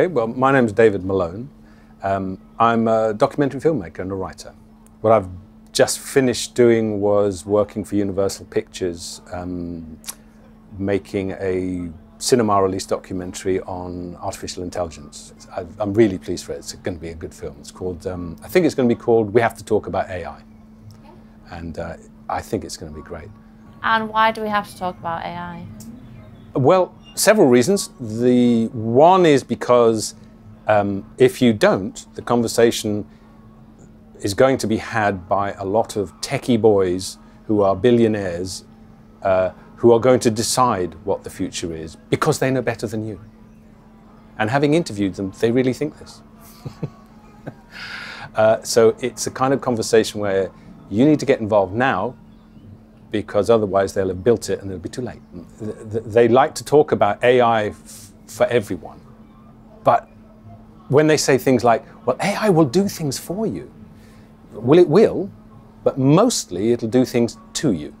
Okay, well, my name's David Malone. I'm a documentary filmmaker and a writer. What I've just finished doing was working for Universal Pictures, making a cinema release documentary on artificial intelligence. I'm really pleased for it. It's going to be a good film. It's called, I think it's going to be called We Have to Talk About AI. And I think it's going to be great. And why do we have to talk about AI? Well, several reasons. The one is because if you don't, the conversation is going to be had by a lot of techie boys who are billionaires who are going to decide what the future is because they know better than you. And having interviewed them, they really think this. So it's a kind of conversation where you need to get involved now because otherwise they'll have built it and it'll be too late. They like to talk about AI for everyone. But when they say things like, well, AI will do things for you. Well, it will, but mostly it'll do things to you.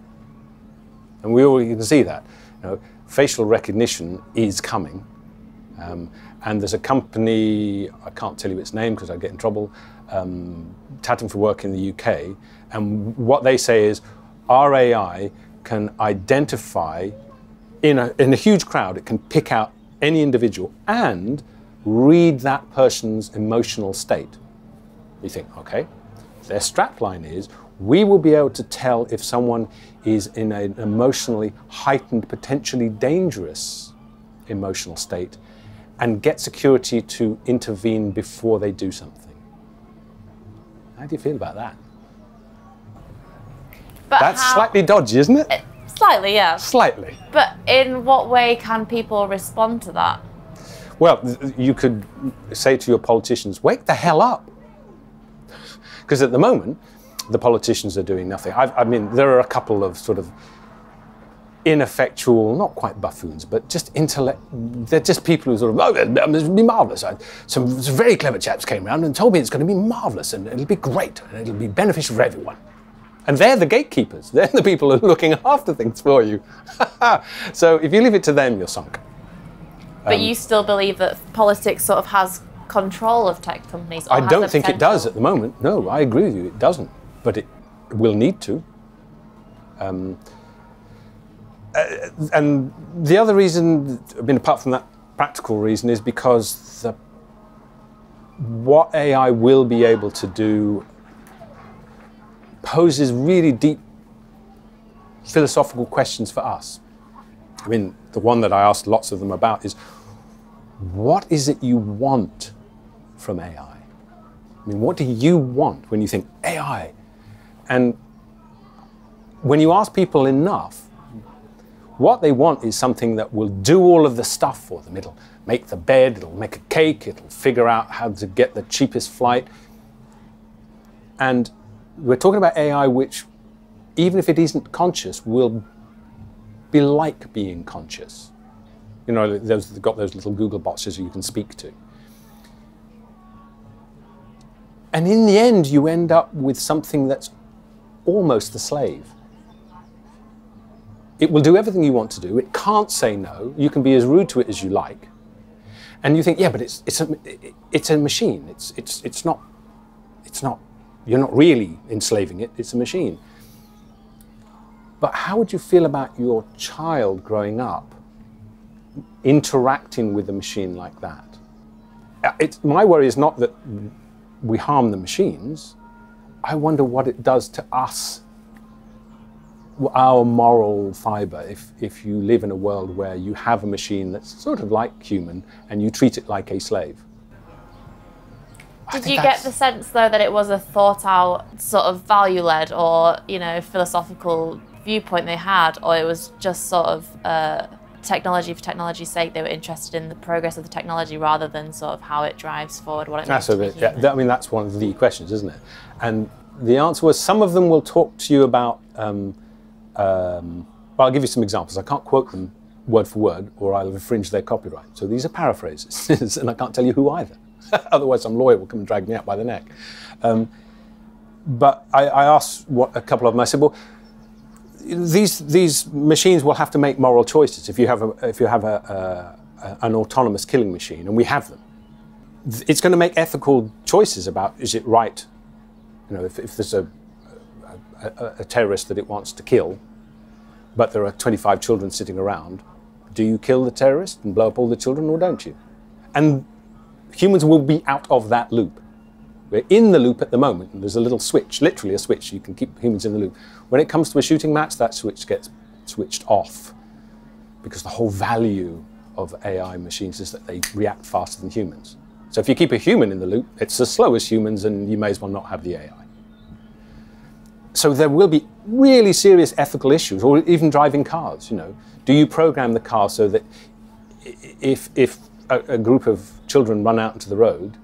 And we already can see that. You know, facial recognition is coming. And there's a company, I can't tell you its name because I get in trouble, touting for work in the UK. And what they say is, our AI can identify, in a huge crowd, it can pick out any individual and read that person's emotional state. You think, okay, their strapline is, we will be able to tell if someone is in an emotionally heightened, potentially dangerous emotional state and get security to intervene before they do something. How do you feel about that? But that's slightly dodgy, isn't it? Slightly, yeah. Slightly. But in what way can people respond to that? Well, you could say to your politicians, wake the hell up. Because at the moment, the politicians are doing nothing. I mean, there are a couple of sort of ineffectual, not quite buffoons, but just they're just people who sort of, oh, it'll be marvellous. Some very clever chaps came around and told me it's going to be marvellous and it'll be great and it'll be beneficial for everyone. And they're the gatekeepers. They're the people who are looking after things for you. So if you leave it to them, you're sunk. But you still believe that politics sort of has control of tech companies? I don't think it does at the moment. No, I agree with you. It doesn't. But it will need to. And the other reason, I mean, apart from that practical reason, is because what AI will be able to do poses really deep philosophical questions for us. I mean, the one that I asked lots of them about is, what is it you want from AI? I mean, what do you want when you think AI? And when you ask people enough, what they want is something that will do all of the stuff for them. It'll make the bed, it'll make a cake, it'll figure out how to get the cheapest flight. And we're talking about AI which, even if it isn't conscious, will be like being conscious. You know, they've got those little Google boxes you can speak to. And in the end, you end up with something that's almost a slave. It will do everything you want to do. It can't say no. You can be as rude to it as you like. And you think, yeah, but it's a machine. It's not. You're not really enslaving it. It's a machine. But how would you feel about your child growing up interacting with a machine like that? My worry is not that we harm the machines. I wonder what it does to us, our moral fibre, if you live in a world where you have a machine that's sort of like human and you treat it like a slave. Did you get the sense, though, that it was a thought-out, sort of value-led or, you know, philosophical viewpoint they had, or it was just sort of technology for technology's sake? They were interested in the progress of the technology rather than sort of how it drives forward, what it means to be human? Yeah, I mean, that's one of the questions, isn't it? And the answer was, some of them will talk to you about... well, I'll give you some examples. I can't quote them word for word, or I'll infringe their copyright. So these are paraphrases, and I can't tell you who either. Otherwise, some lawyer will come and drag me out by the neck. But I asked a couple of them. I said, "Well, these machines will have to make moral choices. If you have an autonomous killing machine, and we have them, it's going to make ethical choices about, is it right? You know, if there's a terrorist that it wants to kill, but there are 25 children sitting around, do you kill the terrorist and blow up all the children, or don't you? And humans will be out of that loop. We're in the loop at the moment, and there's a little switch, literally a switch, you can keep humans in the loop. When it comes to a shooting match, that switch gets switched off, because the whole value of AI machines is that they react faster than humans. So if you keep a human in the loop, it's as slow as humans, and you may as well not have the AI. So there will be really serious ethical issues, or even driving cars, you know. Do you program the car so that if a group of children run out into the road,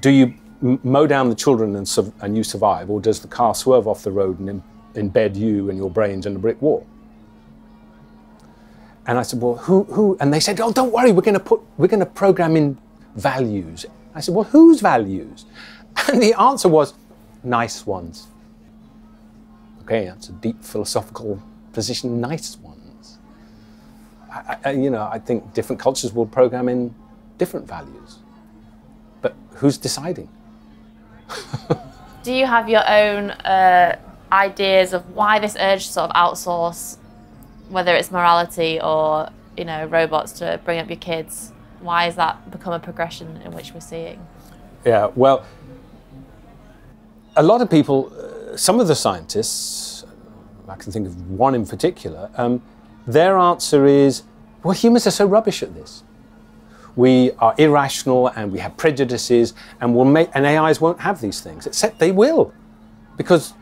do you mow down the children and you survive, or does the car swerve off the road and embed you and your brains in a brick wall? And I said, well, who? And they said, oh, don't worry, we're going to program in values. I said, well, whose values? And the answer was, nice ones. Okay, that's a deep philosophical position, nice ones. I think different cultures will program in different values. But who's deciding? Do you have your own ideas of why this urge to sort of outsource, whether it's morality or, you know, robots to bring up your kids? Why has that become a progression in which we're seeing? Yeah, well, a lot of people, some of the scientists, I can think of one in particular, their answer is, well, humans are so rubbish at this. We are irrational and we have prejudices, and AIs won't have these things, except they will, because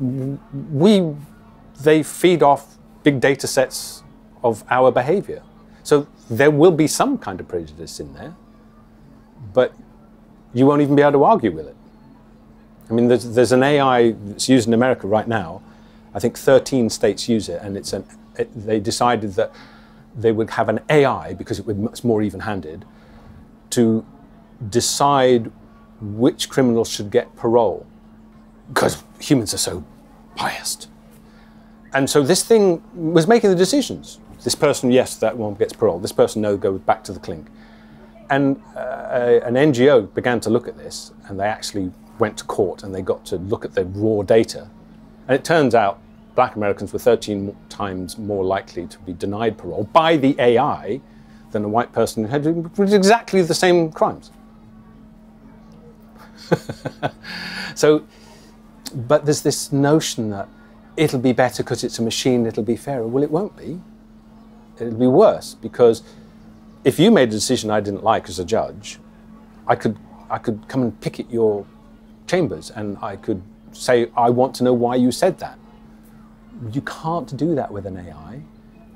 they feed off big data sets of our behavior. So there will be some kind of prejudice in there, but you won't even be able to argue with it. I mean, there's an AI that's used in America right now. I think 13 states use it, and they decided that they would have an AI, because it was much more even-handed, to decide which criminals should get parole, because humans are so biased. And so this thing was making the decisions. This person, yes, that one gets parole. This person, no, goes back to the clink. And an NGO began to look at this, and they actually went to court and they got to look at the raw data. And it turns out black Americans were 13 times more likely to be denied parole by the AI than a white person who had done exactly the same crimes. So, but there's this notion that it'll be better because it's a machine, it'll be fairer. Well, it won't be. It'll be worse, because if you made a decision I didn't like as a judge, I could come and picket your chambers and I could say, I want to know why you said that. You can't do that with an AI,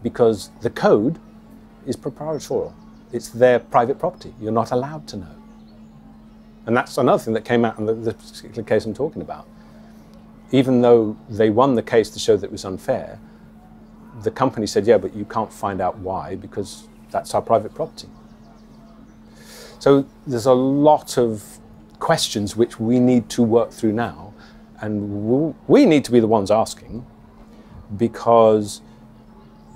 because the code is proprietary. It's their private property. You're not allowed to know. And that's another thing that came out in the particular case I'm talking about. Even though they won the case to show that it was unfair, the company said, yeah, but you can't find out why, because that's our private property. So there's a lot of questions which we need to work through now, and we need to be the ones asking, because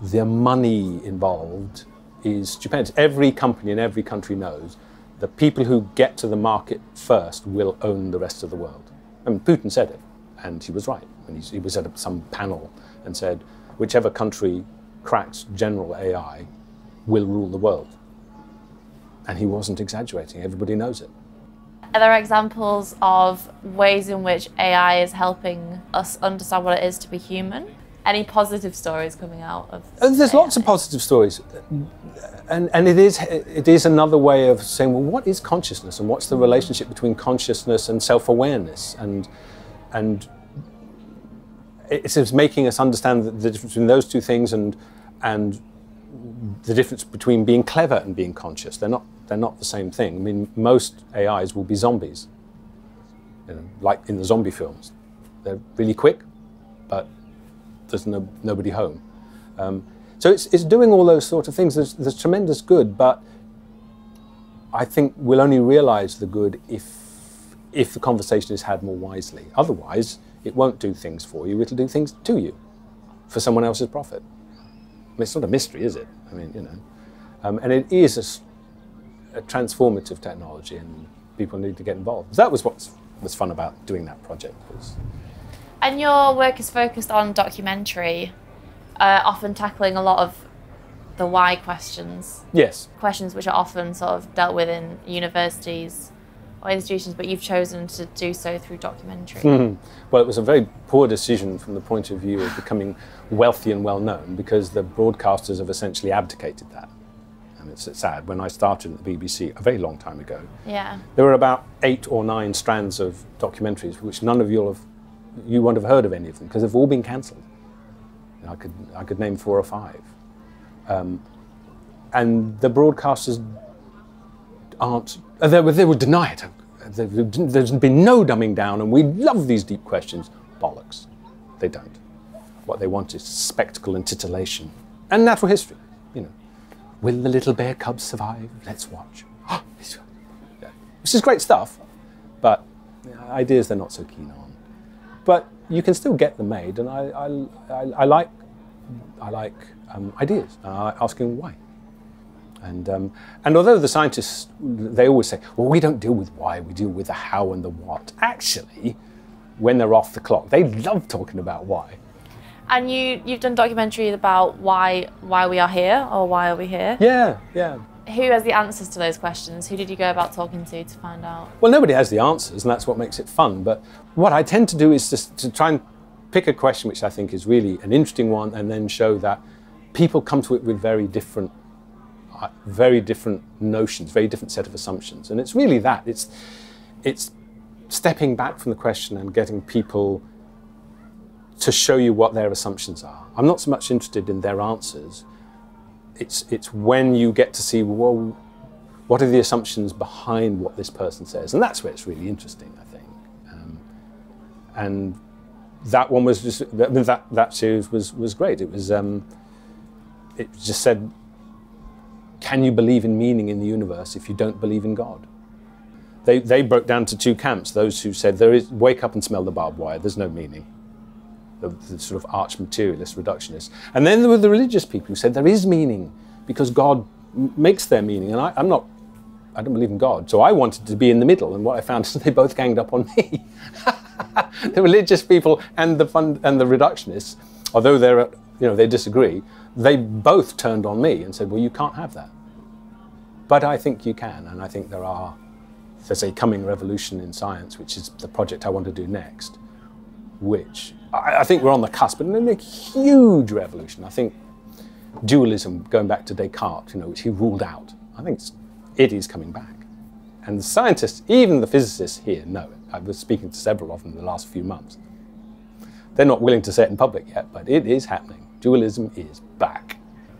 the money involved is stupendous. Every company in every country knows the people who get to the market first will own the rest of the world. And Putin said it, and he was right. And he was at some panel and said, whichever country cracks general AI will rule the world. And he wasn't exaggerating. Everybody knows it. Are there examples of ways in which AI is helping us understand what it is to be human? Any positive stories coming out of There's AI? Lots of positive stories. And it is another way of saying, well, what is consciousness, and what's the relationship between consciousness and self-awareness? And it's making us understand the difference between those two things, and the difference between being clever and being conscious. They're not the same thing. I mean, most AIs will be zombies, you know, like in the zombie films. They're really quick, but there's nobody home. So it's doing all those sort of things. There's tremendous good, but I think we'll only realize the good if the conversation is had more wisely. Otherwise, it won't do things for you. It'll do things to you for someone else's profit. I mean, it's not a mystery, is it? I mean, you know, and it is a a transformative technology, and people need to get involved. So that was what was fun about doing that project. And your work is focused on documentary, often tackling a lot of the why questions. Yes. Questions which are often sort of dealt with in universities or institutions, but you've chosen to do so through documentary. Mm-hmm. Well, it was a very poor decision from the point of view of becoming wealthy and well-known, because the broadcasters have essentially abdicated that. And it's sad. When I started at the BBC a very long time ago, yeah, there were about 8 or 9 strands of documentaries, which none of you won't have heard of any of them, because they've all been cancelled. I could name 4 or 5. And the broadcasters aren't, they would deny it. There's been no dumbing down, and we love these deep questions. Bollocks. They don't. What they want is spectacle and titillation and natural history. You know, will the little bear cub survive? Let's watch. This is great stuff, but ideas they're not so keen on. But you can still get them made, and I like ideas, asking why. And although the scientists, they always say, well, we don't deal with why, we deal with the how and the what. Actually, when they're off the clock, they love talking about why. And you've done documentaries about why we are here, or why are we here? Yeah, yeah. Who has the answers to those questions? Who did you go about talking to find out? Well, nobody has the answers, and that's what makes it fun. But what I tend to do is just to try and pick a question which I think is really an interesting one, and then show that people come to it with very different notions, very different set of assumptions. And it's really that. It's stepping back from the question and getting people to show you what their assumptions are. I'm not so much interested in their answers. It's when you get to see, well, what are the assumptions behind what this person says? And that's where it's really interesting, I think. And that one was just, that series was great. It just said, can you believe in meaning in the universe if you don't believe in God? They broke down to 2 camps, those who said, wake up and smell the barbed wire, there's no meaning. The sort of arch materialist, reductionist. And then there were the religious people who said there is meaning because God makes their meaning. And I don't believe in God, so I wanted to be in the middle. And what I found is they both ganged up on me. The religious people and the reductionists, although they disagree, they both turned on me and said, well, you can't have that. But I think you can, and I think there's a coming revolution in science, which is the project I want to do next, which I think we're on the cusp, but a huge revolution. I think dualism, going back to Descartes, which he ruled out, I think it is coming back. And the scientists, even the physicists here, know it. I was speaking to several of them in the last few months. They're not willing to say it in public yet, but it is happening. Dualism is back.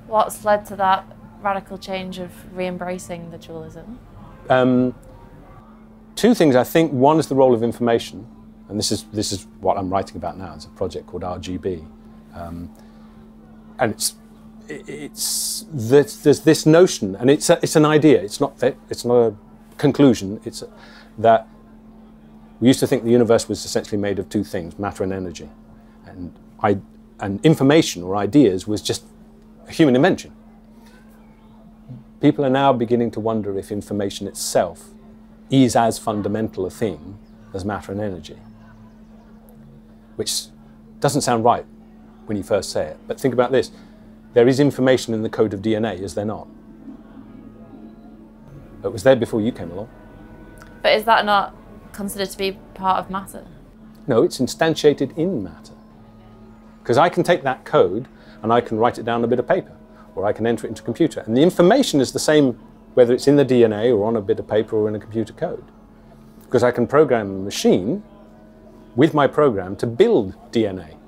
What's led to that radical change of re-embracing the dualism? 2 things, I think. One is the role of information, and this is what I'm writing about now. It's a project called RGB, and it's there's this notion, and it's an idea. It's not a conclusion. That we used to think the universe was essentially made of 2 things, matter and energy. And information or ideas was just a human invention. People are now beginning to wonder if information itself is as fundamental a thing as matter and energy. Which doesn't sound right when you first say it, but think about this. There is information in the code of DNA, is there not? It was there before you came along. But is that not considered to be part of matter? No, it's instantiated in matter. Because I can take that code and I can write it down on a bit of paper, or I can enter it into a computer. And the information is the same whether it's in the DNA or on a bit of paper or in a computer code. Because I can program a machine with my program to build DNA.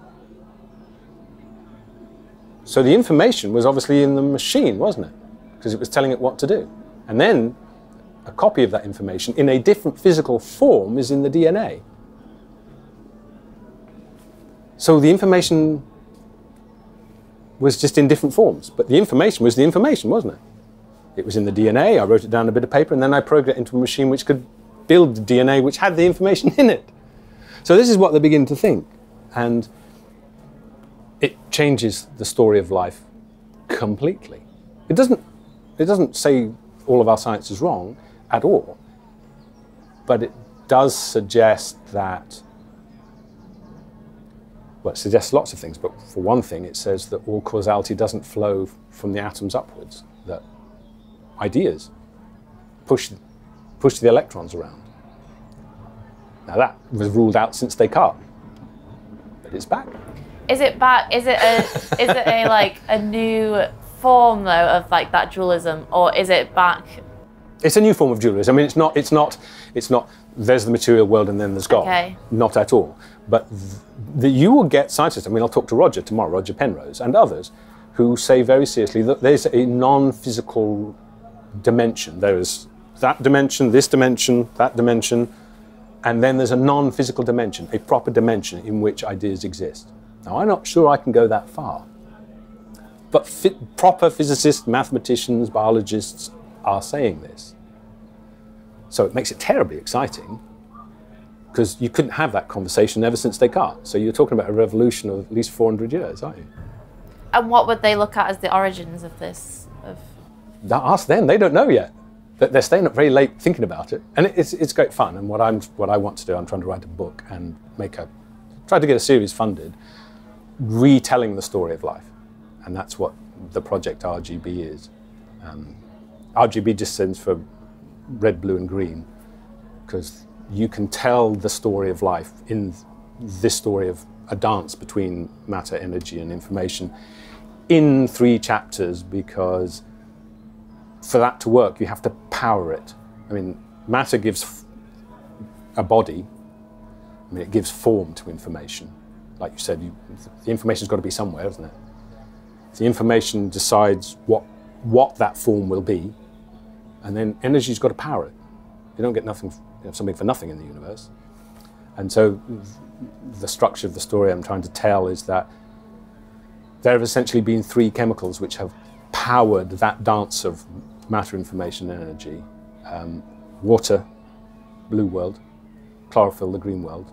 So the information was obviously in the machine, wasn't it? Because it was telling it what to do. And then a copy of that information in a different physical form is in the DNA. So the information was just in different forms, but the information was the information, wasn't it? It was in the DNA, I wrote it down on a bit of paper, and then I programmed it into a machine which could build the DNA which had the information in it. So this is what they begin to think, and it changes the story of life completely. It doesn't say all of our science is wrong at all. But it does suggest that, well, it suggests lots of things, but for one thing, it says that all causality doesn't flow from the atoms upwards, that ideas push the electrons around. Now that was ruled out since Descartes, but it's back. Is it back? Is it a like a new form though of like that dualism, or is it back? It's a new form of dualism. I mean, it's not. There's the material world and then there's God. Okay. Not at all. But you will get scientists. I mean, I'll talk to Roger tomorrow, Roger Penrose, and others, who say very seriously that there's a non-physical dimension. There is that dimension, this dimension, that dimension, and then there's a non-physical dimension, a proper dimension in which ideas exist. Now, I'm not sure I can go that far, but proper physicists, mathematicians, biologists are saying this. So it makes it terribly exciting, because you couldn't have that conversation ever since Descartes. So you're talking about a revolution of at least 400 years, aren't you? And what would they look at as the origins of this? Ask them, they don't know yet. They're staying up very late thinking about it. And it's great fun, and what I want to do, I'm trying to write a book and try to get a series funded, retelling the story of life. And that's what the project RGB is. RGB just stands for red, blue, and green, because you can tell the story of life in this story of a dance between matter, energy, and information in 3 chapters, because for that to work, you have to power it. I mean, matter gives a body. I mean, it gives form to information. Like you said, the information's got to be somewhere, hasn't it? The information decides what that form will be, and then energy's got to power it. You don't get nothing, you know, something for nothing in the universe. And so the structure of the story I'm trying to tell is that there have essentially been 3 chemicals which have powered that dance of matter, information, and energy. Water, blue world, chlorophyll, the green world,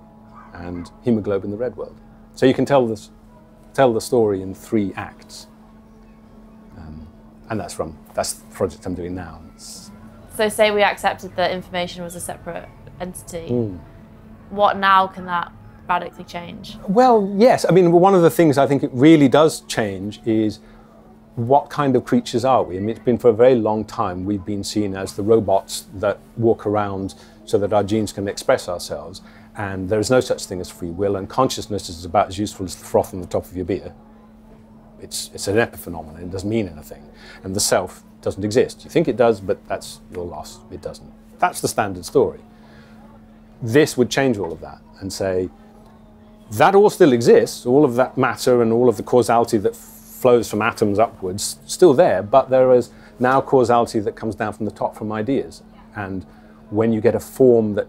and hemoglobin, the red world. So you can tell the story in 3 acts. And that's the project I'm doing now. So say we accepted that information was a separate entity. Mm. What now can that radically change? Well, yes. I mean, one of the things I think it really does change is what kind of creatures are we? I mean, it's been for a very long time we've been seen as the robots that walk around so that our genes can express ourselves. And there is no such thing as free will, and consciousness is about as useful as the froth on the top of your beer. It's an epiphenomenon, it doesn't mean anything. And the self doesn't exist. You think it does, but that's your loss, it doesn't. That's the standard story. This would change all of that and say, that all still exists, all of that matter and all of the causality that flows from atoms upwards, still there, but there is now causality that comes down from the top from ideas. And when you get a form that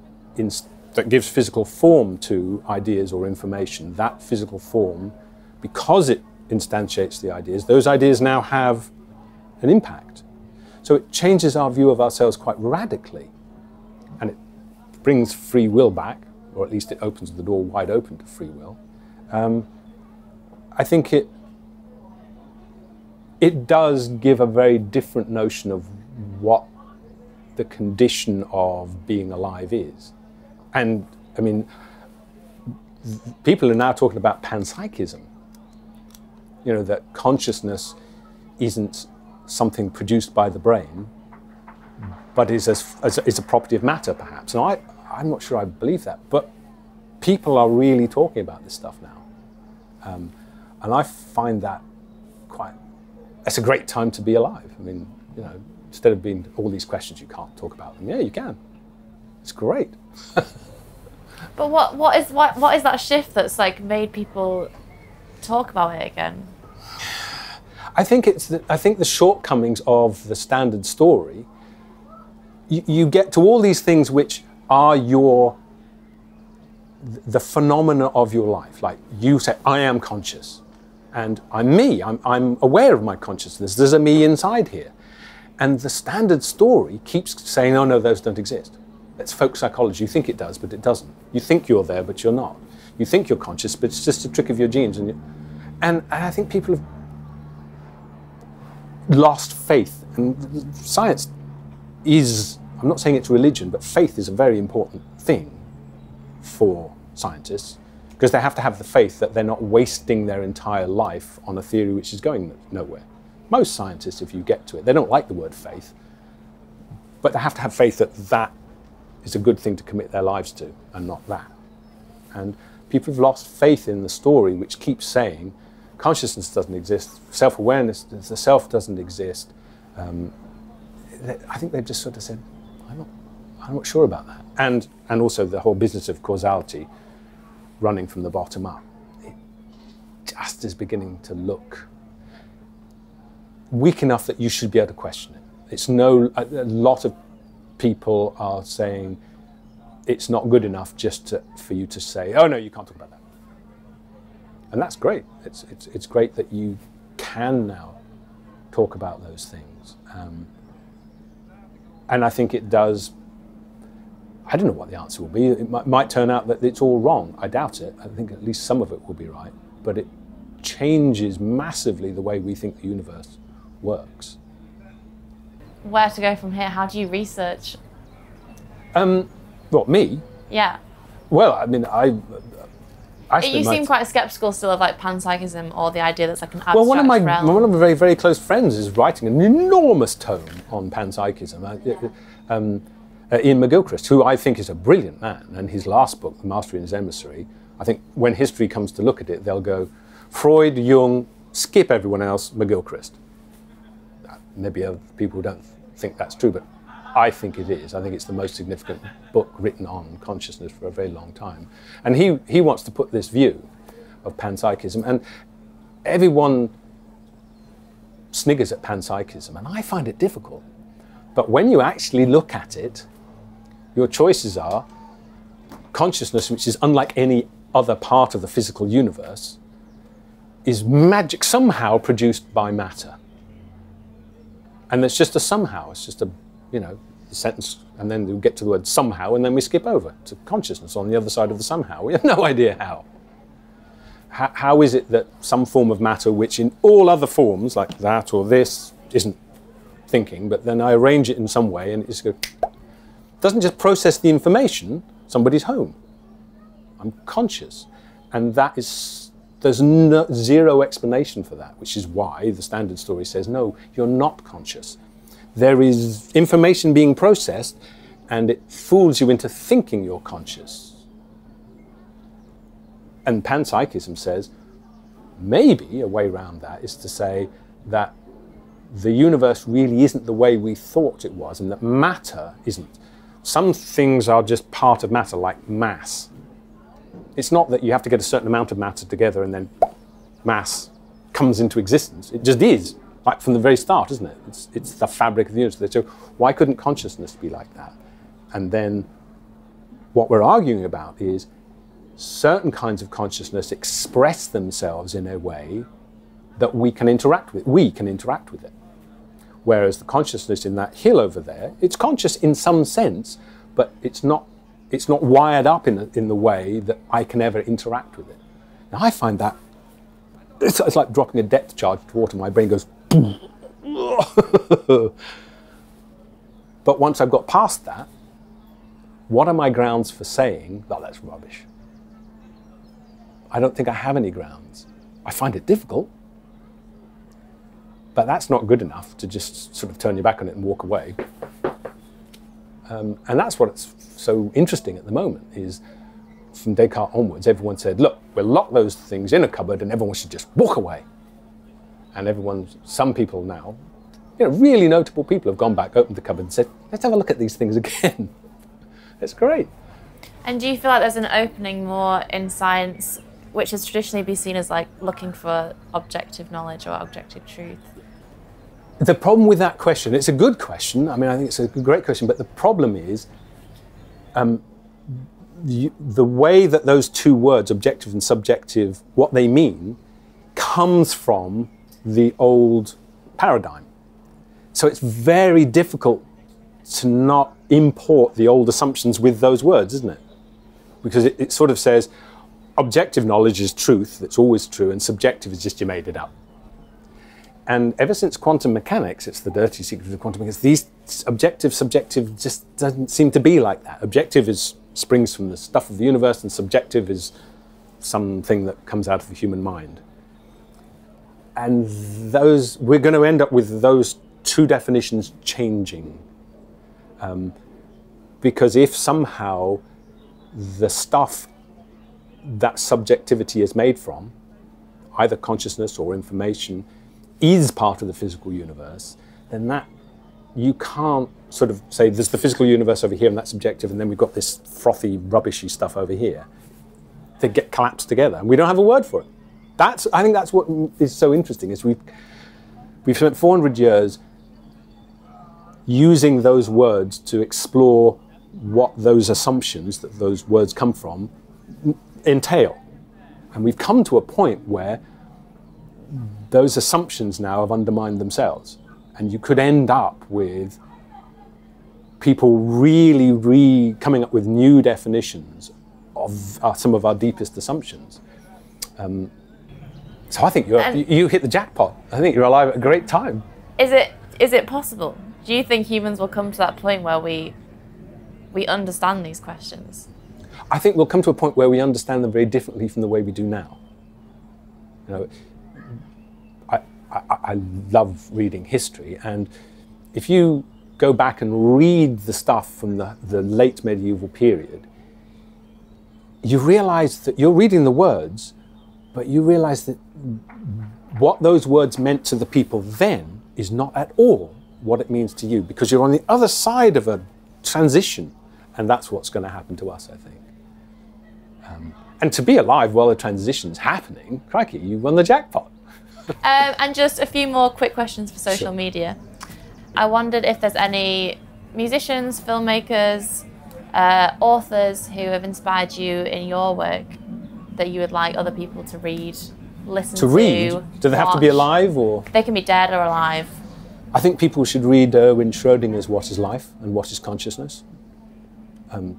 gives physical form to ideas or information, that physical form, because it instantiates the ideas, those ideas now have an impact. So it changes our view of ourselves quite radically, and it brings free will back, or at least it opens the door wide open to free will. I think it does give a very different notion of what the condition of being alive is. And I mean, people are now talking about panpsychism. You know, that consciousness isn't something produced by the brain, but is a property of matter, perhaps. And I'm not sure I believe that, but people are really talking about this stuff now. And I find that it's a great time to be alive. I mean, you know, instead of being all these questions, you can't talk about them. Yeah, you can. It's great. But what is that shift that's like made people talk about it again? I think the shortcomings of the standard story. You get to all these things which are the phenomena of your life. Like you say, I am conscious, and I'm me. I'm aware of my consciousness. There's a me inside here, and the standard story keeps saying, oh no, those don't exist. That's folk psychology. You think it does, but it doesn't. You think you're there, but you're not. You think you're conscious, but it's just a trick of your genes. And I think people have lost faith, and science is, I'm not saying it's religion, but faith is a very important thing for scientists, because they have to have the faith that they're not wasting their entire life on a theory which is going nowhere. Most scientists, if you get to it, they don't like the word faith, but they have to have faith that that is a good thing to commit their lives to and not that. And people have lost faith in the story which keeps saying consciousness doesn't exist, self-awareness, the self doesn't exist. I think they've just sort of said, I'm not sure about that. And also the whole business of causality running from the bottom up, it just is beginning to look weak enough that you should be able to question it. It's no, a lot of people are saying it's not good enough just to, for you to say, oh no, you can't talk about that. And that's great. It's great that you can now talk about those things. And I think it does, I don't know what the answer will be. It might turn out that it's all wrong. I doubt it. I think at least some of it will be right. But it changes massively the way we think the universe works. Where to go from here? How do you research? Well, me? Yeah. Well, I mean, you seem quite sceptical still of like panpsychism or the idea that's like an abstract realm. Well, one of my very, very close friends is writing an enormous tome on panpsychism. Ian McGilchrist, who I think is a brilliant man, and his last book, The Master and His Emissary, I think when history comes to look at it, they'll go, Freud, Jung, skip everyone else, McGilchrist. Maybe other people don't think that's true, but I think it is. I think it's the most significant book written on consciousness for a very long time. And he wants to put this view of panpsychism, and everyone sniggers at panpsychism, and I find it difficult. But when you actually look at it, your choices are consciousness, which is unlike any other part of the physical universe, is magic somehow produced by matter. And it's just a somehow, it's just a, you know, the sentence, and then we get to the word somehow, and then we skip over to consciousness on the other side of the somehow. We have no idea how. How is it that some form of matter, which in all other forms, like that or this, isn't thinking, but then I arrange it in some way and it just goes, doesn't just process the information, somebody's home. I'm conscious. And that is, there's no, zero explanation for that, which is why the standard story says, no, you're not conscious. There is information being processed and it fools you into thinking you're conscious. And panpsychism says, maybe a way around that is to say that the universe really isn't the way we thought it was, and that matter isn't. Some things are just part of matter, like mass. It's not that you have to get a certain amount of matter together and then mass comes into existence. It just is, like from the very start, isn't it? It's the fabric of the universe. So why couldn't consciousness be like that? And then what we're arguing about is certain kinds of consciousness express themselves in a way that we can interact with. We can interact with it. Whereas the consciousness in that hill over there, it's conscious in some sense, but it's not wired up in the way that I can ever interact with it. Now I find that, it's like dropping a depth charge to water. My brain goes, but once I've got past that, what are my grounds for saying, well, that's rubbish? I don't think I have any grounds. I find it difficult. But that's not good enough to just sort of turn your back on it and walk away. And that's what's so interesting at the moment is from Descartes onwards, everyone said, look, we'll lock those things in a cupboard and everyone should just walk away. And everyone, some people now, you know, really notable people have gone back, opened the cupboard and said, let's have a look at these things again. That's great. And do you feel like there's an opening more in science, which has traditionally been seen as like looking for objective knowledge or objective truth? The problem with that question, it's a good question, I mean, I think it's a great question, but the problem is the way that those two words, objective and subjective, what they mean, comes from the old paradigm. So it's very difficult to not import the old assumptions with those words, isn't it? Because it sort of says, objective knowledge is truth, that's always true, and subjective is just you made it up. And ever since quantum mechanics, it's the dirty secret of quantum mechanics, these objective, subjective just doesn't seem to be like that. Objective is springs from the stuff of the universe, and subjective is something that comes out of the human mind. And those, we're going to end up with those two definitions changing. Because if somehow the stuff that subjectivity is made from, either consciousness or information, is part of the physical universe, then that, you can't sort of say there's the physical universe over here and that's subjective, and then we've got this frothy, rubbishy stuff over here. They get collapsed together, and we don't have a word for it. That's, I think that's what is so interesting, is we've spent 400 years using those words to explore what those assumptions that those words come from entail. And we've come to a point where those assumptions now have undermined themselves. And you could end up with people really coming up with new definitions of some of our deepest assumptions. So I think you hit the jackpot. I think you're alive at a great time. Is it possible? Do you think humans will come to that point where we understand these questions? I think we'll come to a point where we understand them very differently from the way we do now. You know, I love reading history, and if you go back and read the stuff from the late medieval period, you realize that you're reading the words, but you realize that what those words meant to the people then is not at all what it means to you, because you're on the other side of a transition, and that's what's going to happen to us, I think. And to be alive while the transition's happening, crikey, you won the jackpot. And just a few more quick questions for social media. I wondered if there's any musicians, filmmakers, authors who have inspired you in your work that you would like other people to read, listen to? To read? Do they have to be alive, or? They can be dead or alive. I think people should read Erwin Schrödinger's What is Life and What is Consciousness.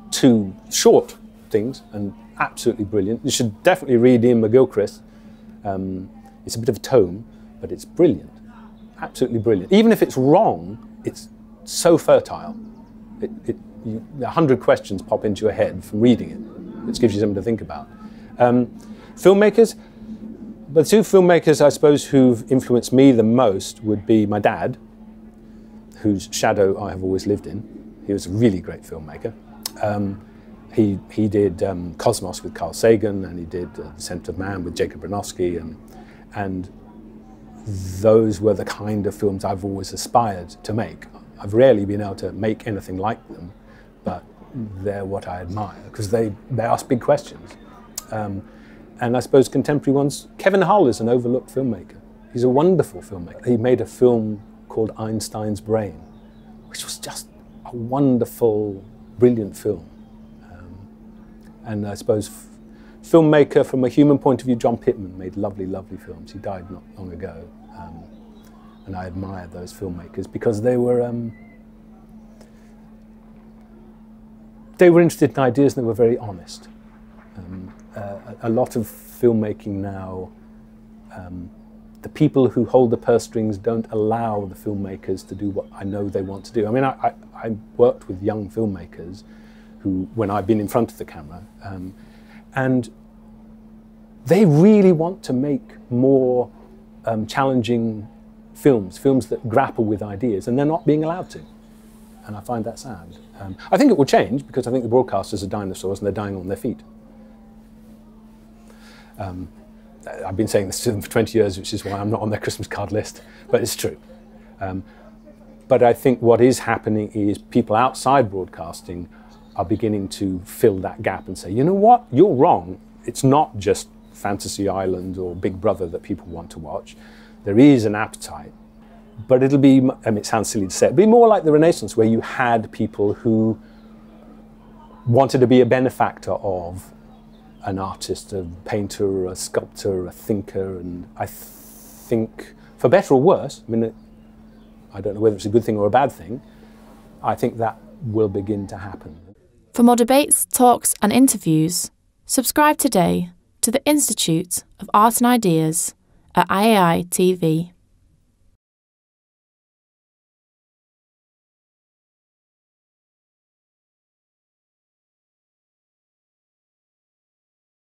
Two short things and absolutely brilliant. You should definitely read Ian McGilchrist. It's a bit of a tome, but it's brilliant, absolutely brilliant. Even if it's wrong, it's so fertile. 100 questions pop into your head from reading it, which gives you something to think about. Filmmakers, the two filmmakers I suppose who've influenced me the most would be my dad, whose shadow I have always lived in. He was a really great filmmaker. He did Cosmos with Carl Sagan, and he did The Descent of Man with Jacob Bronowski, and those were the kind of films I've always aspired to make. I've rarely been able to make anything like them, but they're what I admire, because they ask big questions. And I suppose contemporary ones, Kevin Hull is an overlooked filmmaker. He's a wonderful filmmaker. He made a film called Einstein's Brain, which was just a wonderful, brilliant film. And I suppose filmmaker from a human point of view, John Pittman made lovely, lovely films. He died not long ago, and I admire those filmmakers because they were interested in ideas, and they were very honest. A lot of filmmaking now, the people who hold the purse strings don't allow the filmmakers to do what I know they want to do. I mean, I worked with young filmmakers who, when I've been in front of the camera, and they really want to make more challenging films, films that grapple with ideas, and they're not being allowed to. And I find that sad. I think it will change, because I think the broadcasters are dinosaurs and they're dying on their feet. I've been saying this to them for 20 years, which is why I'm not on their Christmas card list, but it's true. But I think what is happening is people outside broadcasting are beginning to fill that gap and say, you know what, you're wrong. It's not just Fantasy Island or Big Brother that people want to watch. There is an appetite, but it'll be, I mean, it sounds silly to say, it'll be more like the Renaissance, where you had people who wanted to be a benefactor of an artist, a painter, a sculptor, a thinker, and I think, for better or worse, I mean, I don't know whether it's a good thing or a bad thing, I think that will begin to happen. For more debates, talks and interviews, subscribe today to the Institute of Art and Ideas at IAI TV.